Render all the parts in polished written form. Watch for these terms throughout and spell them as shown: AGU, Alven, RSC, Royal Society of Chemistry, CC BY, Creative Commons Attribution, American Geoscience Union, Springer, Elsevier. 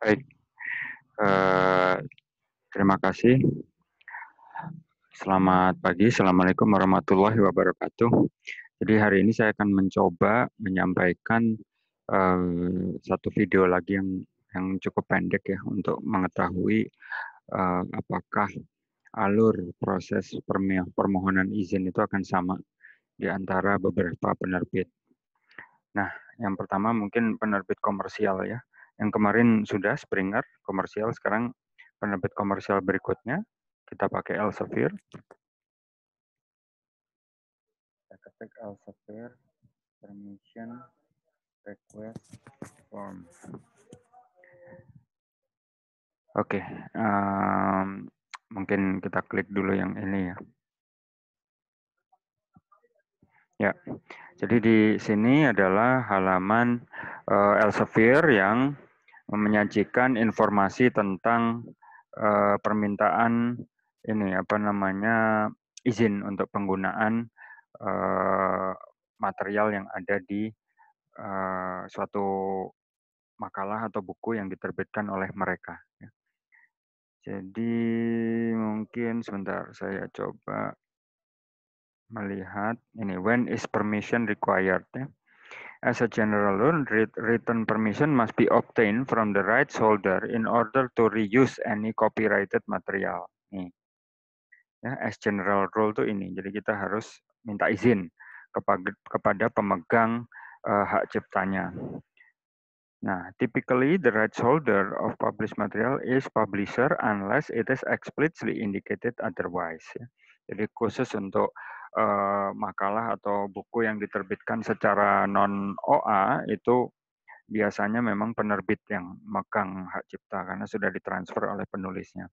Baik, terima kasih. Selamat pagi, Assalamualaikum warahmatullahi wabarakatuh. Jadi hari ini saya akan mencoba menyampaikan satu video lagi yang cukup pendek ya, untuk mengetahui apakah alur proses permohonan izin itu akan sama di antara beberapa penerbit. Nah, yang pertama mungkin penerbit komersial ya. Yang kemarin sudah Springer komersial, sekarang penerbit komersial berikutnya kita pakai Elsevier. Kita ketik Elsevier permission request form. Oke, mungkin kita klik dulu yang ini ya. Ya, jadi di sini adalah halaman Elsevier yang menyajikan informasi tentang permintaan ini apa namanya izin untuk penggunaan material yang ada di suatu makalah atau buku yang diterbitkan oleh mereka. Jadi mungkin sebentar saya coba melihat ini, when is permission required ya. As a general rule, written permission must be obtained from the rights holder in order to reuse any copyrighted material. Nih. Ya, as general rule tuh ini. Jadi kita harus minta izin kepada pemegang hak ciptanya. Nah, typically the rights holder of published material is publisher unless it is explicitly indicated otherwise. Ya. Jadi khusus untuk makalah atau buku yang diterbitkan secara non-OA itu biasanya memang penerbit yang memegang hak cipta karena sudah ditransfer oleh penulisnya.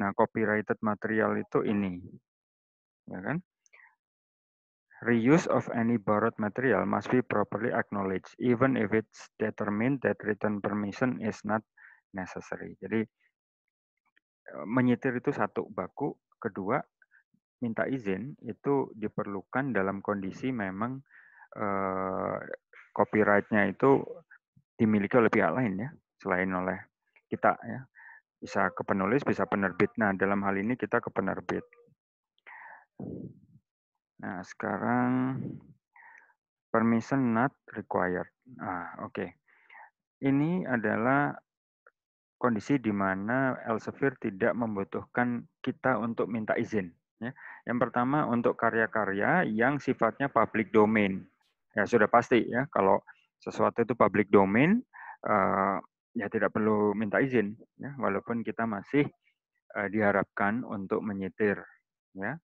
Nah, copyrighted material itu ini, ya kan? Reuse of any borrowed material must be properly acknowledged, even if it's determined that written permission is not necessary. Jadi menyetir itu satu, baku. Kedua, minta izin itu diperlukan dalam kondisi memang copyright-nya itu dimiliki oleh pihak lain ya, selain oleh kita ya. Bisa ke penulis, bisa penerbit. Nah, dalam hal ini kita ke penerbit. Nah, sekarang permission not required. Ah, oke. Ini adalah kondisi di mana Elsevier tidak membutuhkan kita untuk minta izin. Ya. Yang pertama untuk karya-karya yang sifatnya public domain, ya sudah pasti ya kalau sesuatu itu public domain ya tidak perlu minta izin, ya, walaupun kita masih diharapkan untuk menyetir, ya.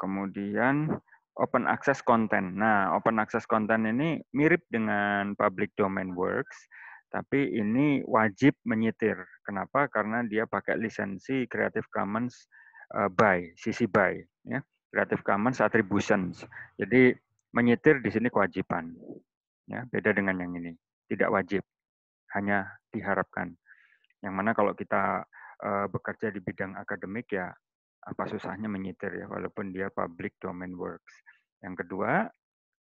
Kemudian open access content. Nah, open access content ini mirip dengan public domain works. Tapi ini wajib menyetir. Kenapa? Karena dia pakai lisensi Creative Commons BY, CC BY, ya. Creative Commons Attribution. Jadi menyetir di sini kewajiban, ya. Beda dengan yang ini, tidak wajib, hanya diharapkan. Yang mana kalau kita bekerja di bidang akademik ya, apa susahnya menyetir ya, walaupun dia public domain works. Yang kedua,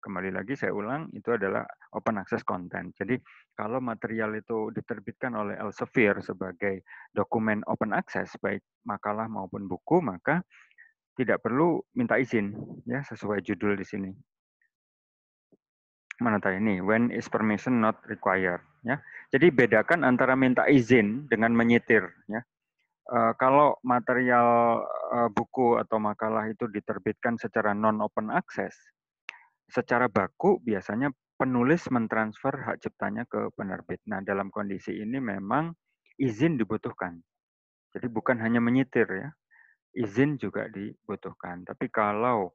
kembali lagi saya ulang, itu adalah open access content. Jadi kalau material itu diterbitkan oleh Elsevier sebagai dokumen open access, baik makalah maupun buku, maka tidak perlu minta izin, ya sesuai judul di sini. Mana tadi ini, when is permission not required? Ya, jadi bedakan antara minta izin dengan menyetir. Ya, kalau material buku atau makalah itu diterbitkan secara non open access, secara baku biasanya penulis mentransfer hak ciptanya ke penerbit. Nah, dalam kondisi ini memang izin dibutuhkan. Jadi bukan hanya menyetir ya, izin juga dibutuhkan. Tapi kalau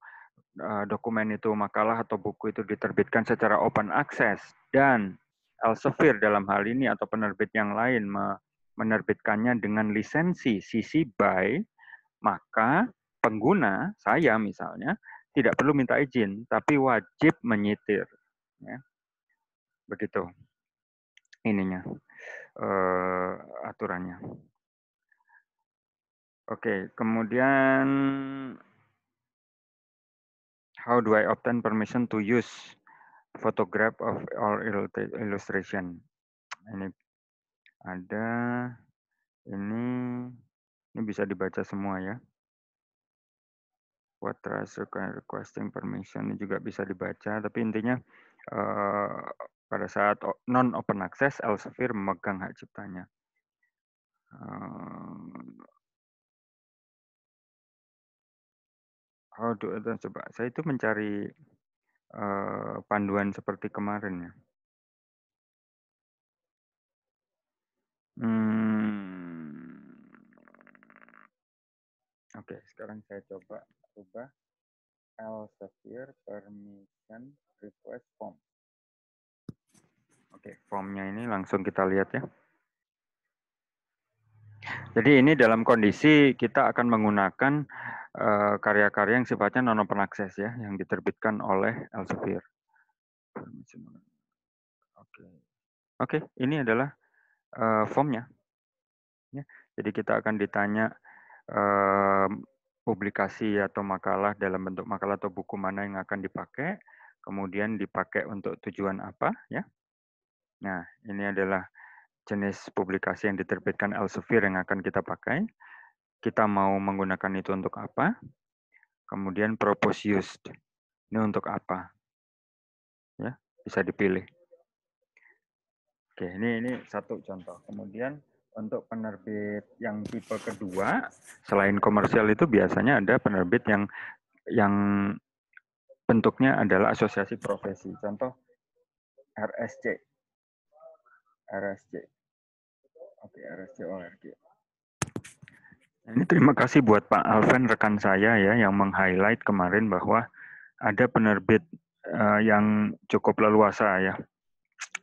dokumen itu, makalah atau buku itu diterbitkan secara open access dan Elsevier dalam hal ini atau penerbit yang lain menerbitkannya dengan lisensi CC BY, maka pengguna, saya misalnya, tidak perlu minta izin, tapi wajib menyetir. Ya. Begitu ininya aturannya. Oke, kemudian how do I obtain permission to use photograph of all illustration. Ini ada, ini bisa dibaca semua ya. What was requesting permission ini juga bisa dibaca, tapi intinya pada saat non open access Elsevier memegang hak ciptanya. Coba saya itu mencari panduan seperti kemarin ya. Oke, sekarang saya coba ubah Elsevier permission request form. Oke, formnya ini langsung kita lihat ya. Jadi ini dalam kondisi kita akan menggunakan karya-karya yang sifatnya non open access ya, yang diterbitkan oleh Elsevier. Oke, ini adalah formnya. Ya, jadi kita akan ditanya publikasi atau makalah, dalam bentuk makalah atau buku mana yang akan dipakai, kemudian dipakai untuk tujuan apa ya. Nah, ini adalah jenis publikasi yang diterbitkan Elsevier yang akan kita pakai. Kita mau menggunakan itu untuk apa? Kemudian purpose used. Ini untuk apa? Ya, bisa dipilih. Oke, ini satu contoh. Kemudian untuk penerbit yang tipe kedua, selain komersial itu biasanya ada penerbit yang bentuknya adalah asosiasi profesi. Contoh RSC. Oke, RSC. Ini terima kasih buat Pak Alven, rekan saya ya, yang meng-highlight kemarin bahwa ada penerbit yang cukup leluasa ya,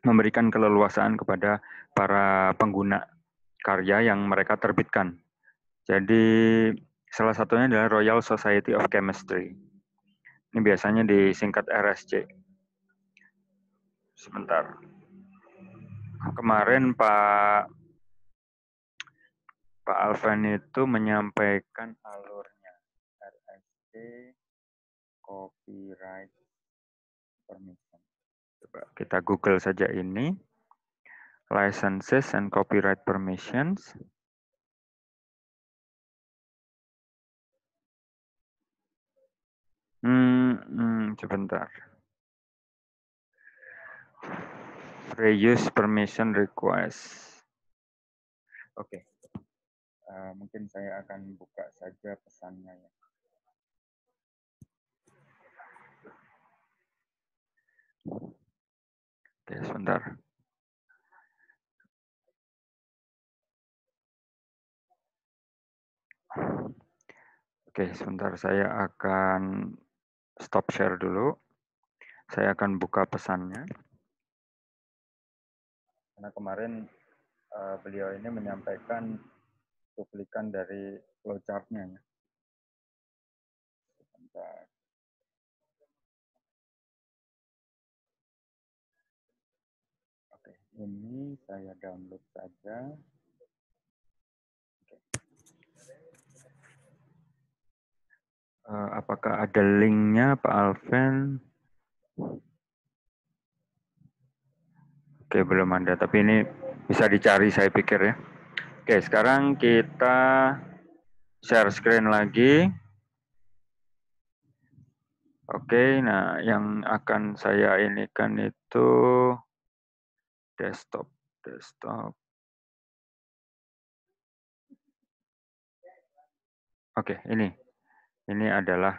memberikan keleluasaan kepada para pengguna karya yang mereka terbitkan. Jadi salah satunya adalah Royal Society of Chemistry. Ini biasanya disingkat RSC. Sebentar. Kemarin Pak Alven itu menyampaikan alurnya RSC copyright permission. Coba kita Google saja ini licenses and copyright permissions. Sebentar. Reuse permission request. Oke. Mungkin saya akan buka saja pesannya ya. Oke, sebentar. Oke, sebentar, saya akan stop share dulu. Saya akan buka pesannya. Karena kemarin beliau ini menyampaikan cuplikan dari flowchart-nya. Sebentar. Oke, ini saya download saja. Oke. Apakah ada link-nya, Pak Alven? Oke, belum ada, tapi ini bisa dicari saya pikir ya. Oke, sekarang kita share screen lagi. Oke, nah yang akan saya inikan itu desktop. Oke, ini adalah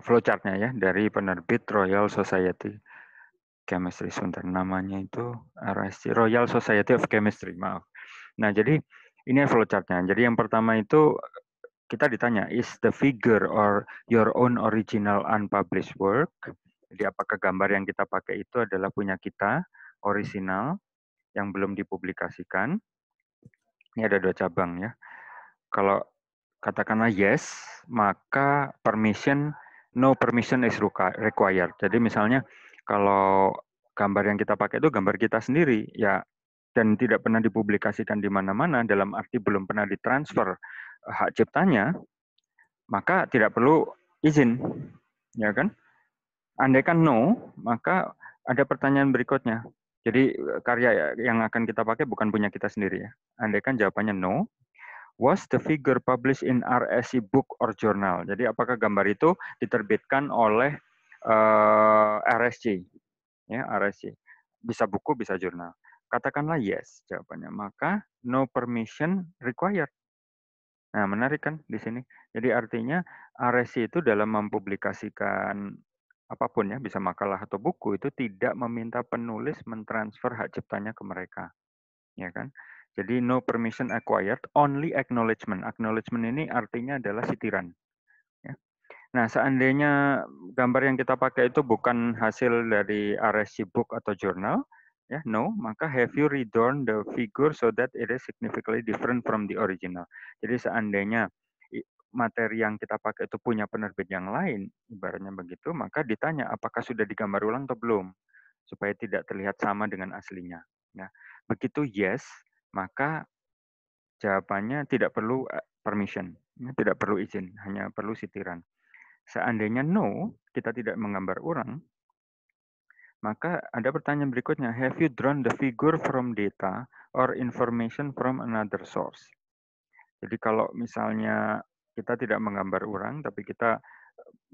flowchart-nya ya, dari penerbit Royal Society Chemistry. Sebentar, namanya itu RSC, Royal Society of Chemistry, maaf. Nah, jadi ini flowchart-nya. Jadi yang pertama itu kita ditanya, is the figure or your own original unpublished work? Jadi apakah gambar yang kita pakai itu adalah punya kita, orisinal, yang belum dipublikasikan. Ini ada dua cabang ya. Kalau katakanlah yes, maka permission, no permission is required. Jadi misalnya, kalau gambar yang kita pakai itu gambar kita sendiri ya, dan tidak pernah dipublikasikan di mana-mana, dalam arti belum pernah ditransfer hak ciptanya, maka tidak perlu izin, ya kan? Andaikan no, maka ada pertanyaan berikutnya. Jadi karya yang akan kita pakai bukan punya kita sendiri ya. Andaikan jawabannya no, was the figure published in RSE book or journal? Jadi apakah gambar itu diterbitkan oleh RSC? Ya, RSC. Bisa buku, bisa jurnal. Katakanlah yes jawabannya. Maka no permission required. Nah, menarik kan di sini. Jadi artinya RSC itu dalam mempublikasikan apapun ya, bisa makalah atau buku, itu tidak meminta penulis mentransfer hak ciptanya ke mereka. Ya kan? Jadi no permission acquired, only acknowledgement. Acknowledgement ini artinya adalah sitiran. Ya. Nah, seandainya gambar yang kita pakai itu bukan hasil dari RSC book atau jurnal, ya, no, maka have you redone the figure so that it is significantly different from the original. Jadi seandainya materi yang kita pakai itu punya penerbit yang lain, ibaratnya begitu, maka ditanya apakah sudah digambar ulang atau belum, supaya tidak terlihat sama dengan aslinya. Ya. Begitu yes, maka jawabannya tidak perlu permission, tidak perlu izin, hanya perlu sitiran. Seandainya no, kita tidak menggambar ulang, maka ada pertanyaan berikutnya, have you drawn the figure from data or information from another source? Jadi kalau misalnya kita tidak menggambar ulang, tapi kita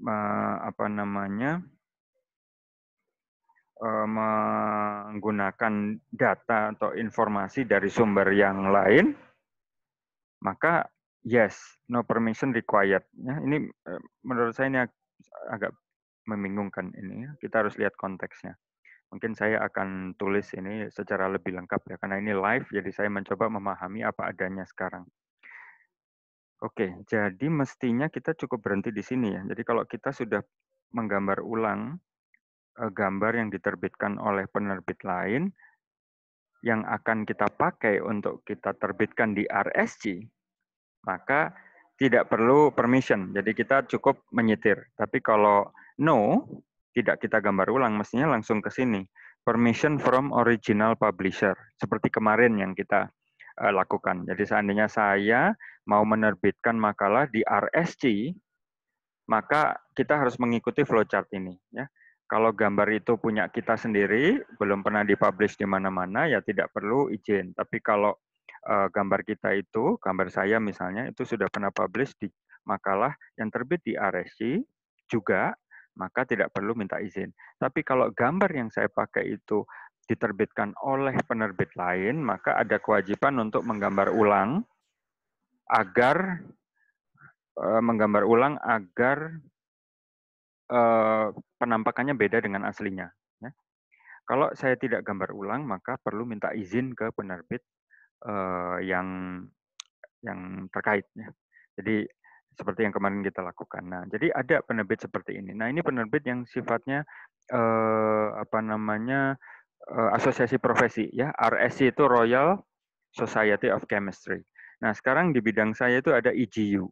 menggunakan data atau informasi dari sumber yang lain, maka yes, no permission required. Ya, ini menurut saya ini agak membingungkan ini, kita harus lihat konteksnya. Mungkin saya akan tulis ini secara lebih lengkap ya, karena ini live, jadi saya mencoba memahami apa adanya sekarang. Oke, jadi mestinya kita cukup berhenti di sini ya. Jadi kalau kita sudah menggambar ulang gambar yang diterbitkan oleh penerbit lain, yang akan kita pakai untuk kita terbitkan di RSC, maka tidak perlu permission, jadi kita cukup menyetir. Tapi kalau no, tidak kita gambar ulang, mestinya langsung ke sini. Permission from original publisher, seperti kemarin yang kita lakukan. Jadi seandainya saya mau menerbitkan makalah di RSC, maka kita harus mengikuti flowchart ini. Ya. Kalau gambar itu punya kita sendiri, belum pernah dipublish di mana-mana, ya tidak perlu izin. Tapi kalau gambar kita itu, gambar saya misalnya, itu sudah pernah publish di makalah yang terbit di RSC juga, maka tidak perlu minta izin. Tapi kalau gambar yang saya pakai itu diterbitkan oleh penerbit lain, maka ada kewajiban untuk menggambar ulang agar penampakannya beda dengan aslinya. Ya. Kalau saya tidak gambar ulang, maka perlu minta izin ke penerbit yang terkait. Jadi seperti yang kemarin kita lakukan. Nah, jadi ada penerbit seperti ini. Nah, ini penerbit yang sifatnya asosiasi profesi ya. RSC itu Royal Society of Chemistry. Nah, sekarang di bidang saya itu ada IGU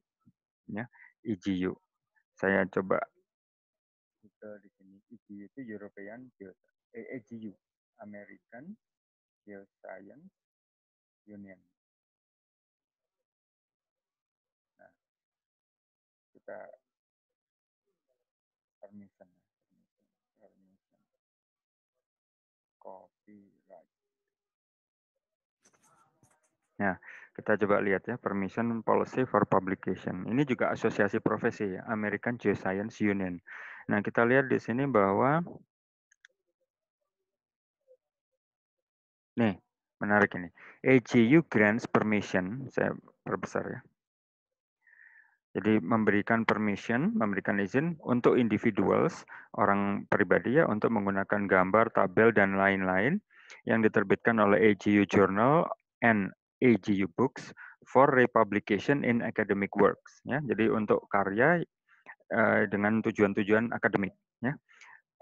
ya, IGU. Saya coba di sini. IGU itu European Geoscience, American Geoscience Union. Nah, kita permission. Copyright. Nah, kita coba lihat ya, permission policy for publication. Ini juga asosiasi profesi ya, American Geoscience Union. Nah, kita lihat di sini bahwa nih menarik ini. AGU grants permission, saya perbesar ya. Jadi memberikan permission, memberikan izin untuk individuals, orang pribadi ya, untuk menggunakan gambar, tabel, dan lain-lain yang diterbitkan oleh AGU Journal and AGU Books for republication in academic works. Ya, jadi untuk karya dengan tujuan-tujuan akademik. Ya.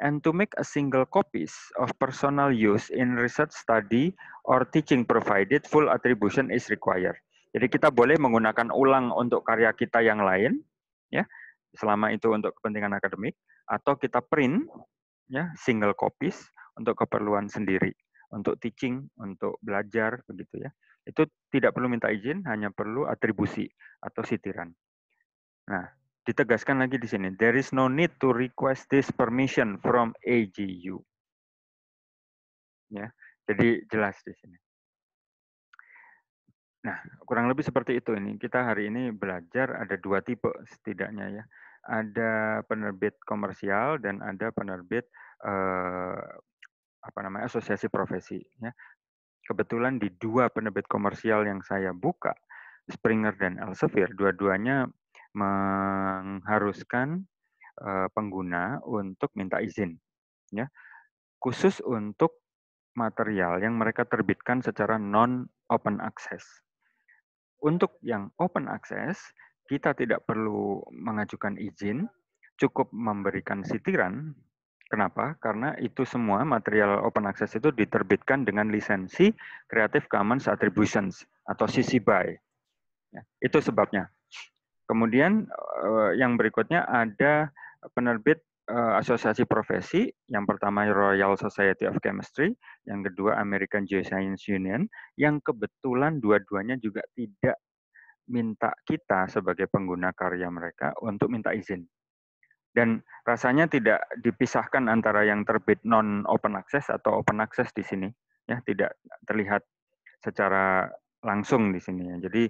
And to make a single copies of personal use in research study or teaching provided full attribution is required. Jadi kita boleh menggunakan ulang untuk karya kita yang lain, ya, selama itu untuk kepentingan akademik, atau kita print, ya, single copies untuk keperluan sendiri, untuk teaching, untuk belajar, begitu ya. Itu tidak perlu minta izin, hanya perlu atribusi atau sitiran. Nah, Ditegaskan lagi di sini, there is no need to request this permission from AGU. Ya, jadi jelas di sini. Nah, kurang lebih seperti itu ini. Kita hari ini belajar ada dua tipe setidaknya ya. Ada penerbit komersial dan ada penerbit asosiasi profesi. Ya. Kebetulan di dua penerbit komersial yang saya buka, Springer dan Elsevier, dua-duanya mengharuskan pengguna untuk minta izin, ya, khusus untuk material yang mereka terbitkan secara non-open access. Untuk yang open access, kita tidak perlu mengajukan izin, cukup memberikan sitiran. Kenapa? Karena itu semua material open access itu diterbitkan dengan lisensi Creative Commons Attribution atau CC BY. Ya, itu sebabnya. Kemudian yang berikutnya ada penerbit asosiasi profesi, yang pertama Royal Society of Chemistry, yang kedua American Geoscience Union, yang kebetulan dua-duanya juga tidak minta kita sebagai pengguna karya mereka untuk minta izin. Dan rasanya tidak dipisahkan antara yang terbit non-open access atau open access di sini, ya, tidak terlihat secara langsung di sini. Jadi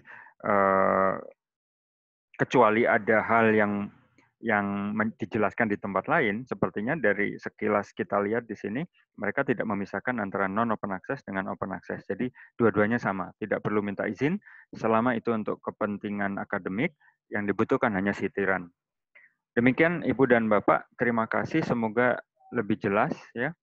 kecuali ada hal yang dijelaskan di tempat lain, sepertinya dari sekilas kita lihat di sini, mereka tidak memisahkan antara non-open access dengan open access. Jadi dua-duanya sama, tidak perlu minta izin, selama itu untuk kepentingan akademik, yang dibutuhkan hanya sitiran. Demikian Ibu dan Bapak, terima kasih, semoga lebih jelas ya.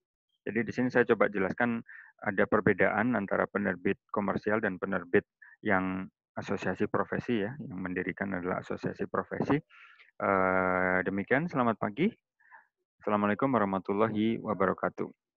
Jadi di sini saya coba jelaskan ada perbedaan antara penerbit komersial dan penerbit yang asosiasi profesi ya, yang mendirikan adalah asosiasi profesi. Demikian, selamat pagi. Assalamualaikum warahmatullahi wabarakatuh.